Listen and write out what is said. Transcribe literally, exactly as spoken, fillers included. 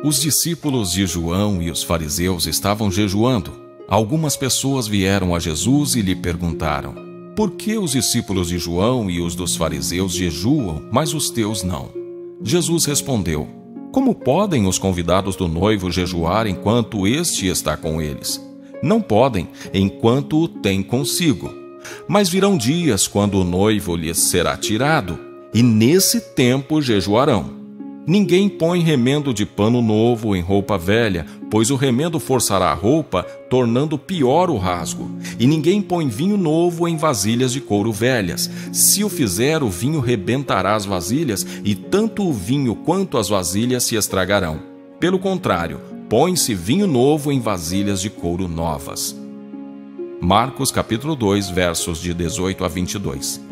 Os discípulos de João e os fariseus estavam jejuando. Algumas pessoas vieram a Jesus e lhe perguntaram: por que os discípulos de João e os dos fariseus jejuam, mas os teus não? Jesus respondeu: como podem os convidados do noivo jejuar enquanto este está com eles? Não podem, enquanto o tem consigo. Mas virão dias quando o noivo lhes será tirado, e nesse tempo jejuarão. Ninguém põe remendo de pano novo em roupa velha, pois o remendo forçará a roupa, tornando pior o rasgo. E ninguém põe vinho novo em vasilhas de couro velhas. Se o fizer, o vinho rebentará as vasilhas, e tanto o vinho quanto as vasilhas se estragarão. Pelo contrário, põe-se vinho novo em vasilhas de couro novas. Marcos capítulo dois, versos de dezoito a vinte e dois.